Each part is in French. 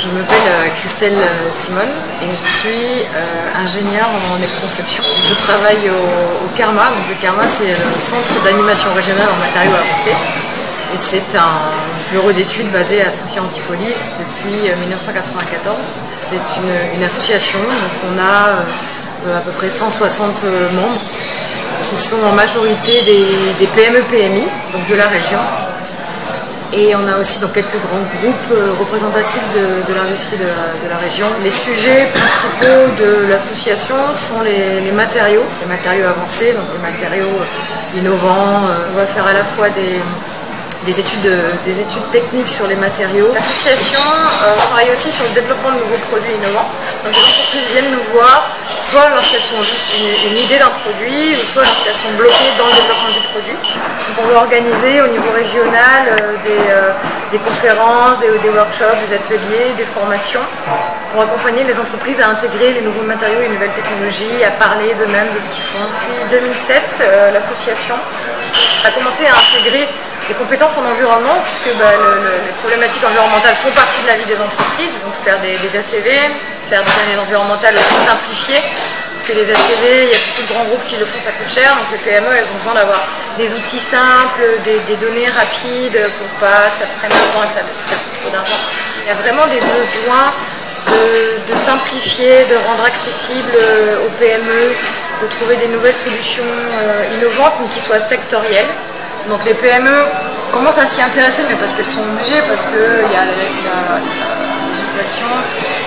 Je m'appelle Christelle Simone et je suis ingénieure en éco-conception. Je travaille au CARMA. Donc le CARMA, c'est le Centre d'Animation Régional en Matériaux Avancés. Et c'est un bureau d'études basé à Sophia Antipolis depuis 1994. C'est une association, donc on a à peu près 160 membres qui sont en majorité des PME-PMI, donc de la région. Et on a aussi donc quelques grands groupes représentatifs de l'industrie de la région. Les sujets principaux de l'association sont les matériaux avancés, donc les matériaux innovants. On va faire à la fois des études techniques sur les matériaux. L'association travaille aussi sur le développement de nouveaux produits innovants. Donc les entreprises viennent nous voir, soit lorsqu'elles sont juste une idée d'un produit, ou soit lorsqu'elles sont bloquées dans le développement du produit. Donc on va organiser au niveau régional des conférences, des workshops, des ateliers, des formations pour accompagner les entreprises à intégrer les nouveaux matériaux et les nouvelles technologies, à parler d'eux-mêmes de ce qu'ils font. Depuis 2007, l'association a commencé à intégrer les compétences en environnement, puisque les problématiques environnementales font partie de la vie des entreprises, donc faire des ACV, faire des analyses environnementales aussi simplifiées, parce que les ACV, il y a beaucoup de grands groupes qui le font, ça coûte cher, donc les PME, elles ont besoin d'avoir des outils simples, des données rapides, pour pas que ça prenne longtemps et que ça coûte trop d'argent. Il y a vraiment des besoins de simplifier, de rendre accessible aux PME, de trouver des nouvelles solutions innovantes, mais qui soient sectorielles. Donc les PME commencent à s'y intéresser, mais parce qu'elles sont obligées, parce qu'il y a la législation,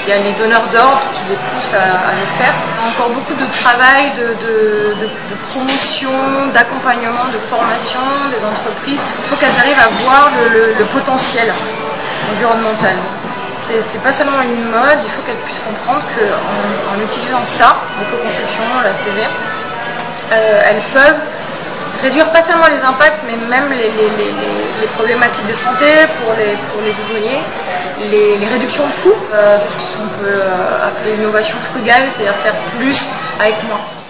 il y a les donneurs d'ordre qui les poussent à le faire. Il y a encore beaucoup de travail, de promotion, d'accompagnement, de formation des entreprises. Il faut qu'elles arrivent à voir le potentiel environnemental. C'est pas seulement une mode, il faut qu'elles puissent comprendre qu'en utilisant ça, l'éco-conception, la CV, elles peuvent réduire pas seulement les impacts, mais même les problématiques de santé pour les ouvriers, les réductions de coûts, ce qu'on peut appeler l'innovation frugale, c'est-à-dire faire plus avec moins.